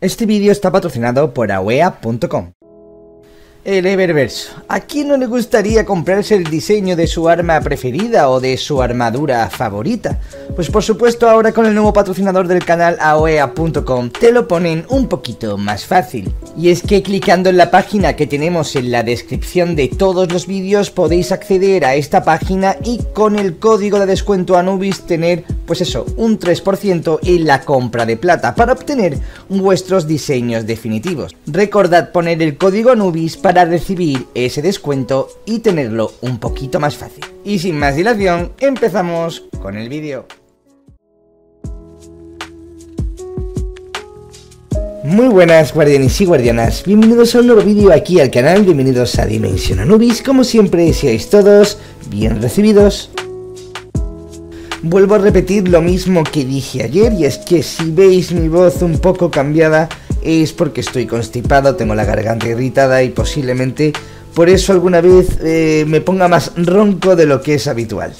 Este vídeo está patrocinado por Aoeah.com. El Eververse. ¿A quién no le gustaría comprarse el diseño de su arma preferida o de su armadura favorita? Pues por supuesto ahora con el nuevo patrocinador del canal Aoeah.com te lo ponen un poquito más fácil. Y es que clicando en la página que tenemos en la descripción de todos los vídeos podéis acceder a esta página y con el código de descuento Anubis tener, pues eso, un 3% en la compra de plata para obtener vuestros diseños definitivos. Recordad poner el código Anubis para recibir ese descuento y tenerlo un poquito más fácil. Y sin más dilación, empezamos con el vídeo. Muy buenas guardianes y guardianas, bienvenidos a un nuevo vídeo aquí al canal, bienvenidos a Dimension Anubis, como siempre seáis todos bien recibidos. Vuelvo a repetir lo mismo que dije ayer y es que si veis mi voz un poco cambiada es porque estoy constipado, tengo la garganta irritada y posiblemente por eso alguna vez me ponga más ronco de lo que es habitual.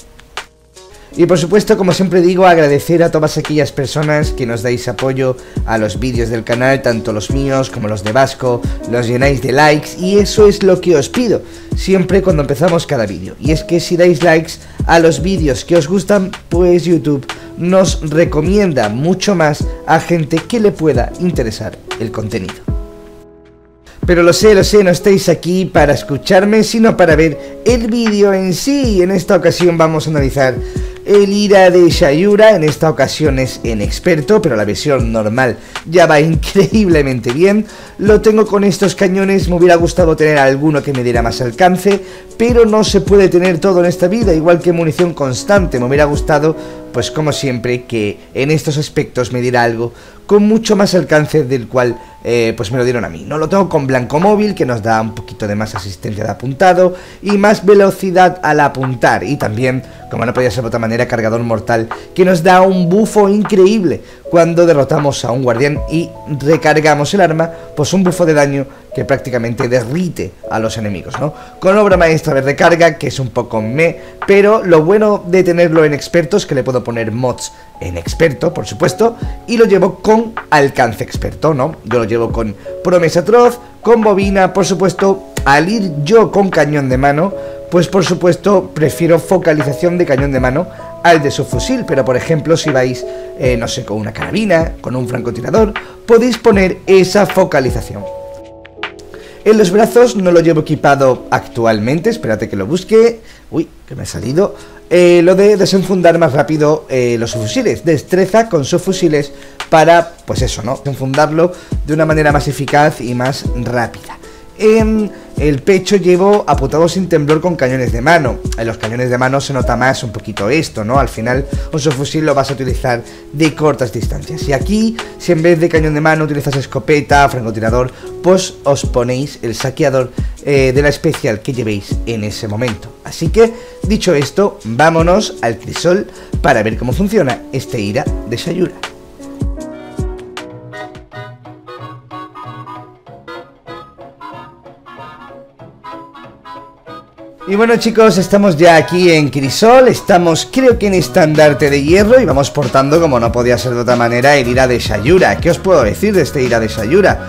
Y por supuesto, como siempre digo, agradecer a todas aquellas personas que nos dais apoyo a los vídeos del canal, tanto los míos como los de Vasco, los llenáis de likes y eso es lo que os pido siempre cuando empezamos cada vídeo. Y es que si dais likes a los vídeos que os gustan, pues YouTube nos recomienda mucho más a gente que le pueda interesar el contenido. Pero lo sé, no estáis aquí para escucharme, sino para ver el vídeo en sí. Y en esta ocasión vamos a analizar el Ira de Shayura, en esta ocasión es en experto, pero la versión normal ya va increíblemente bien. Lo tengo con estos cañones, me hubiera gustado tener alguno que me diera más alcance, pero no se puede tener todo en esta vida, igual que munición constante. Me hubiera gustado, pues como siempre, que en estos aspectos me diera algo con mucho más alcance del cual pues me lo dieron a mí. No lo tengo con blanco móvil, que nos da un poquito de más asistencia de apuntado y más velocidad al apuntar. Y también, como no podía ser de otra manera, cargador mortal, que nos da un bufo increíble cuando derrotamos a un guardián y recargamos el arma, pues un bufo de daño que prácticamente derrite a los enemigos, ¿no? Con obra maestra de recarga, que es un poco meh, pero lo bueno de tenerlo en experto es que le puedo poner mods en experto, por supuesto, y lo llevo con alcance experto, ¿no? Yo lo llevo con promesa atroz, con bobina, por supuesto, al ir yo con cañón de mano, pues por supuesto prefiero focalización de cañón de mano al de subfusil, pero por ejemplo si vais, no sé, con una carabina, con un francotirador, podéis poner esa focalización. En los brazos no lo llevo equipado actualmente, espérate que lo busque. Uy, que me ha salido. Lo de desenfundar más rápido los subfusiles, destreza con subfusiles para, pues eso, ¿no? Desenfundarlo de una manera más eficaz y más rápida. En el pecho llevo apuntado sin temblor con cañones de mano. En los cañones de mano se nota más un poquito esto, ¿no? Al final un subfusil lo vas a utilizar de cortas distancias. Y aquí, si en vez de cañón de mano utilizas escopeta, francotirador, pues os ponéis el saqueador de la especial que llevéis en ese momento. Así que, dicho esto, vámonos al Crisol para ver cómo funciona este Ira de Shayura. Y bueno chicos, estamos ya aquí en Crisol, estamos creo que en Estandarte de Hierro y vamos portando, como no podía ser de otra manera, el Ira de Shayura. ¿Qué os puedo decir de este Ira de Shayura?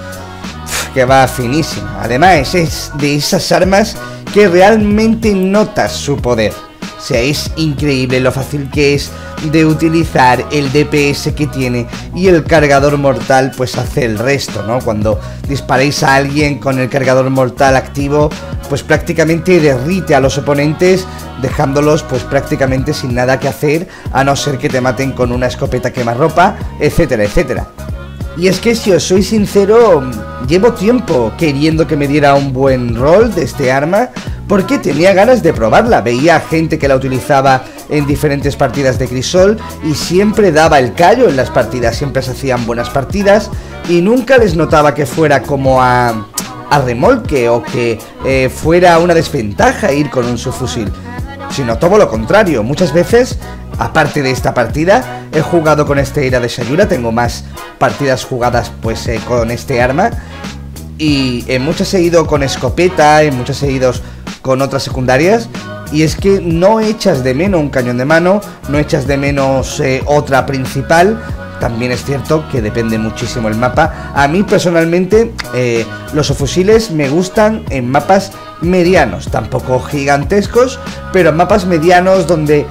Que va finísimo. Además es de esas armas que realmente notas su poder. O sea, es increíble lo fácil que es de utilizar, el DPS que tiene y el cargador mortal pues hace el resto, ¿no? Cuando disparáis a alguien con el cargador mortal activo, pues prácticamente derrite a los oponentes, dejándolos pues prácticamente sin nada que hacer, a no ser que te maten con una escopeta quemarropa, etcétera, etcétera. Y es que si os soy sincero, llevo tiempo queriendo que me diera un buen rol de este arma, porque tenía ganas de probarla, veía gente que la utilizaba en diferentes partidas de Crisol y siempre daba el callo en las partidas, siempre se hacían buenas partidas y nunca les notaba que fuera como a remolque o que fuera una desventaja ir con un subfusil, sino todo lo contrario, muchas veces, aparte de esta partida, he jugado con este Ira de Shayura, tengo más partidas jugadas pues con este arma. y muchos he ido con escopeta, en muchos he ido con otras secundarias, y es que no echas de menos un cañón de mano, no echas de menos otra principal. También es cierto que depende muchísimo el mapa. A mí personalmente los subfusiles me gustan en mapas medianos, tampoco gigantescos, pero en mapas medianos donde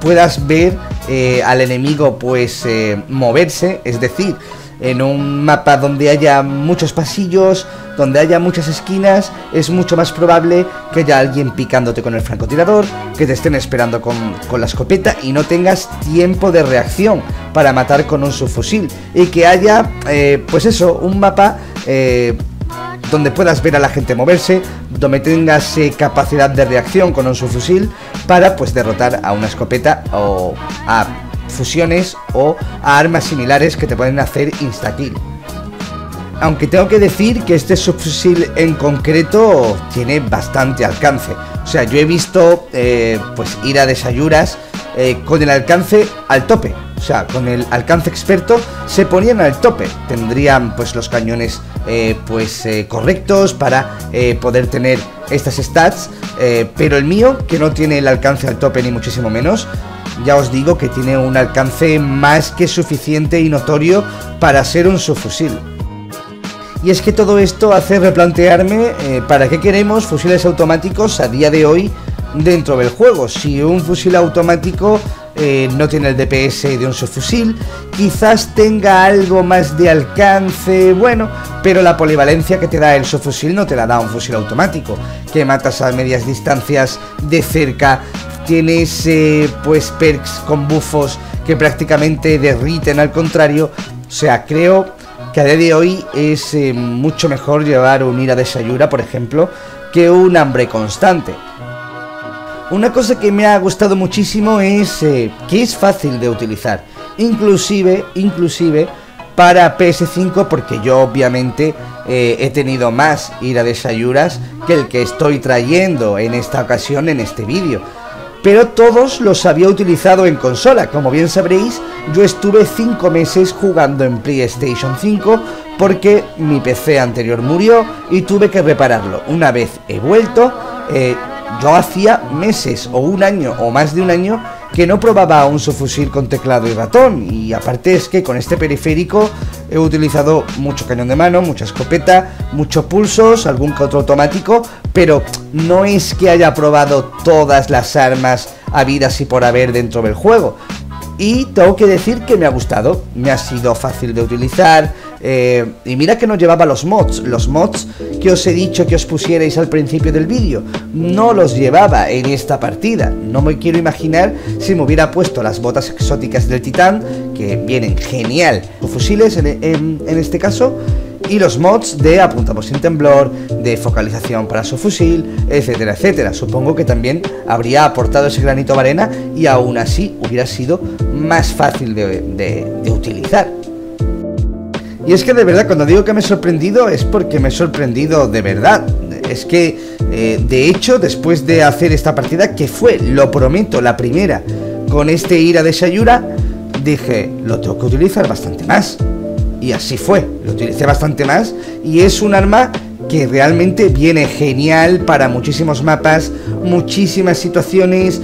puedas ver al enemigo pues moverse, es decir, en un mapa donde haya muchos pasillos, donde haya muchas esquinas, es mucho más probable que haya alguien picándote con el francotirador, que te estén esperando con la escopeta y no tengas tiempo de reacción para matar con un subfusil, y que haya, pues eso, un mapa donde puedas ver a la gente moverse, donde tengas capacidad de reacción con un subfusil para pues derrotar a una escopeta o a fusiones o a armas similares que te pueden hacer instakill. Aunque tengo que decir que este subfusil en concreto tiene bastante alcance. O sea, yo he visto pues Ira de Shayuras con el alcance al tope. O sea, con el alcance experto se ponían al tope. Tendrían pues los cañones correctos para poder tener estas stats. Pero el mío, que no tiene el alcance al tope ni muchísimo menos, ya os digo que tiene un alcance más que suficiente y notorio para ser un subfusil. Y es que todo esto hace replantearme para qué queremos fusiles automáticos a día de hoy dentro del juego. Si un fusil automático no tiene el DPS de un subfusil, quizás tenga algo más de alcance, bueno, pero la polivalencia que te da el subfusil no te la da un fusil automático, que matas a medias distancias, de cerca. Tienes pues perks con buffos que prácticamente derriten al contrario. O sea, creo que a día de hoy es mucho mejor llevar un Ira de Shayura, por ejemplo, que un Hambre Constante. Una cosa que me ha gustado muchísimo es que es fácil de utilizar, inclusive para PS5, porque yo obviamente he tenido más Ira de Shayuras que el que estoy trayendo en esta ocasión en este vídeo, pero todos los había utilizado en consola. Como bien sabréis, yo estuve 5 meses jugando en PlayStation 5 porque mi PC anterior murió y tuve que repararlo. Una vez he vuelto, yo hacía meses o un año o más de un año que no probaba un subfusil con teclado y ratón, y aparte es que con este periférico he utilizado mucho cañón de mano, mucha escopeta, muchos pulsos, algún control automático, pero no es que haya probado todas las armas habidas y por haber dentro del juego. Y tengo que decir que me ha gustado, me ha sido fácil de utilizar, y mira que no llevaba los mods que os he dicho que os pusierais al principio del vídeo, no los llevaba en esta partida. No me quiero imaginar si me hubiera puesto las botas exóticas del titán, que vienen genial, o fusiles en este caso, y los mods de apuntamos sin temblor, de focalización para su fusil, etcétera, etcétera. Supongo que también habría aportado ese granito de arena y aún así hubiera sido más fácil de utilizar. Y es que de verdad, cuando digo que me he sorprendido, es porque me he sorprendido de verdad. Es que, de hecho, después de hacer esta partida, que fue, lo prometo, la primera con este Ira de Shayura, dije, lo tengo que utilizar bastante más. Y así fue, lo utilicé bastante más, y es un arma que realmente viene genial para muchísimos mapas, muchísimas situaciones.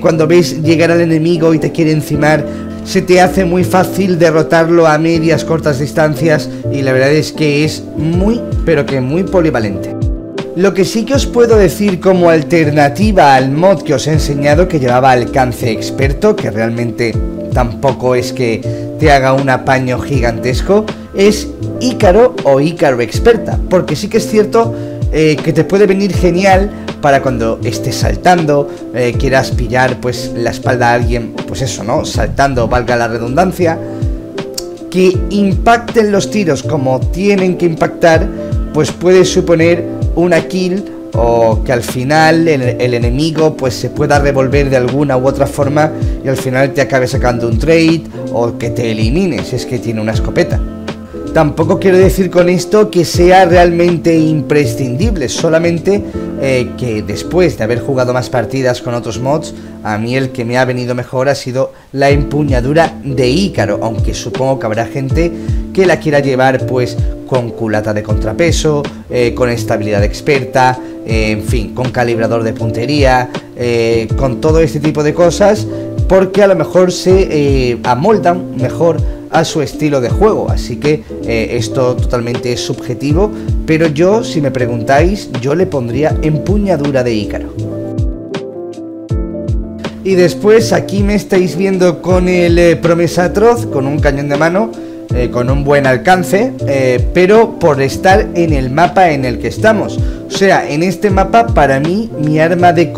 Cuando ves llegar al enemigo y te quiere encimar, se te hace muy fácil derrotarlo a medias, cortas distancias, y la verdad es que es muy, pero que muy polivalente. Lo que sí que os puedo decir como alternativa al mod que os he enseñado, que llevaba alcance experto, que realmente tampoco es que te haga un apaño gigantesco, es Ícaro o Ícaro Experta, porque sí que es cierto que te puede venir genial para cuando estés saltando, quieras pillar pues la espalda a alguien, pues eso, ¿no? Saltando, valga la redundancia, que impacten los tiros como tienen que impactar, pues puede suponer una kill, o que al final el enemigo pues se pueda revolver de alguna u otra forma y al final te acabe sacando un trade, o que te elimine si es que tiene una escopeta. Tampoco quiero decir con esto que sea realmente imprescindible, solamente que después de haber jugado más partidas con otros mods, a mí el que me ha venido mejor ha sido la empuñadura de Ícaro, aunque supongo que habrá gente que la quiera llevar pues con culata de contrapeso, con estabilidad experta, en fin, con calibrador de puntería, con todo este tipo de cosas, porque a lo mejor se amoldan mejor a su estilo de juego. Así que esto totalmente es subjetivo, pero yo, si me preguntáis, yo le pondría empuñadura de Ícaro. Y después aquí me estáis viendo con el Promesa Atroz, con un cañón de mano, con un buen alcance, pero por estar en el mapa en el que estamos. O sea, en este mapa, para mí, mi arma de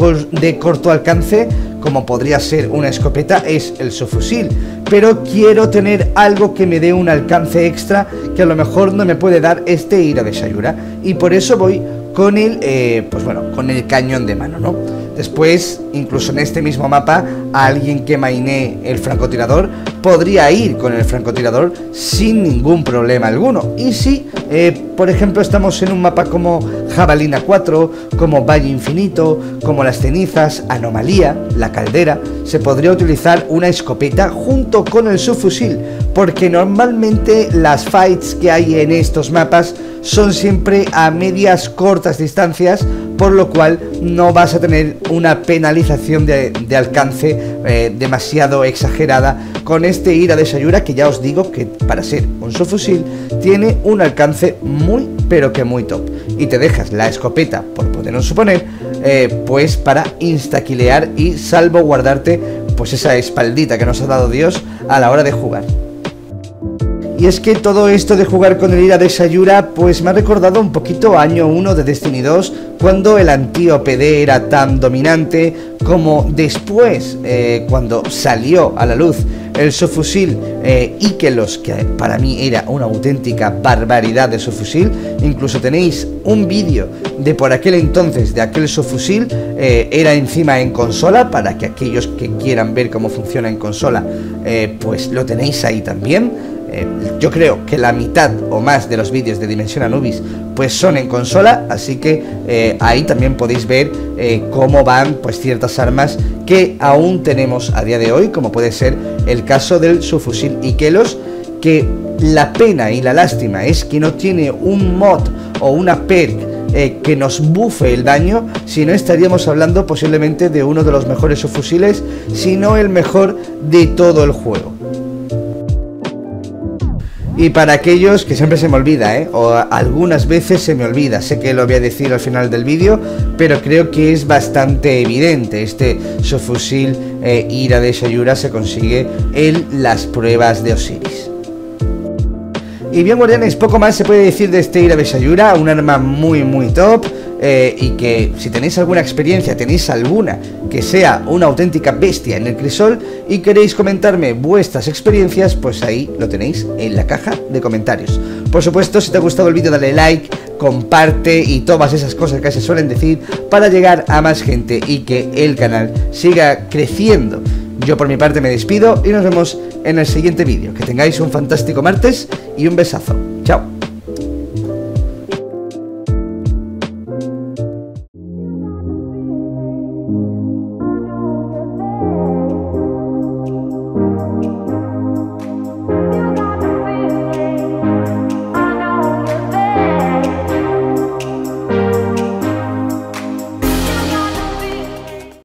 corto alcance, como podría ser una escopeta, es el subfusil. Pero quiero tener algo que me dé un alcance extra que a lo mejor no me puede dar este Ira de Shayura. Y por eso voy con el, pues bueno, con el cañón de mano, ¿no? Después, incluso en este mismo mapa, a alguien que mainee el francotirador podría ir con el francotirador sin ningún problema alguno. Y si, por ejemplo, estamos en un mapa como Jabalina 4, como Valle Infinito, como Las Cenizas, Anomalía, La Caldera, se podría utilizar una escopeta junto con el subfusil, porque normalmente las fights que hay en estos mapas son siempre a medias cortas distancias, por lo cual no vas a tener una penalización de alcance demasiado exagerada con este Ira de Shayura, que ya os digo que para ser un subfusil tiene un alcance muy pero que muy top, y te dejas la escopeta, por podernos suponer, pues para instaquilear y salvaguardarte pues esa espaldita que nos ha dado Dios a la hora de jugar. Y es que todo esto de jugar con el Ira de Shayura pues me ha recordado un poquito a año 1 de Destiny 2, cuando el Antiope era tan dominante, como después cuando salió a la luz el subfusil Ikelos, que para mí era una auténtica barbaridad de subfusil. Incluso tenéis un vídeo de por aquel entonces de aquel subfusil, era encima en consola, para que aquellos que quieran ver cómo funciona en consola, pues lo tenéis ahí también. Yo creo que la mitad o más de los vídeos de Dimension Anubis pues son en consola, así que ahí también podéis ver cómo van pues ciertas armas que aún tenemos a día de hoy, como puede ser el caso del subfusil Ikelos, que la pena y la lástima es que no tiene un mod o una perk que nos bufe el daño, si no estaríamos hablando posiblemente de uno de los mejores subfusiles, si no el mejor de todo el juego. Y para aquellos que siempre se me olvida, o algunas veces se me olvida, sé que lo voy a decir al final del vídeo, pero creo que es bastante evidente, este subfusil Ira de Shayura se consigue en las pruebas de Osiris. Y bien, guardianes, poco más se puede decir de este Ira de Shayura, un arma muy muy top, y que si tenéis alguna experiencia, tenéis alguna que sea una auténtica bestia en el Crisol y queréis comentarme vuestras experiencias, pues ahí lo tenéis en la caja de comentarios. Por supuesto, si te ha gustado el vídeo, dale like, comparte y todas esas cosas que se suelen decir para llegar a más gente y que el canal siga creciendo. Yo por mi parte me despido y nos vemos en el siguiente vídeo. Que tengáis un fantástico martes y un besazo.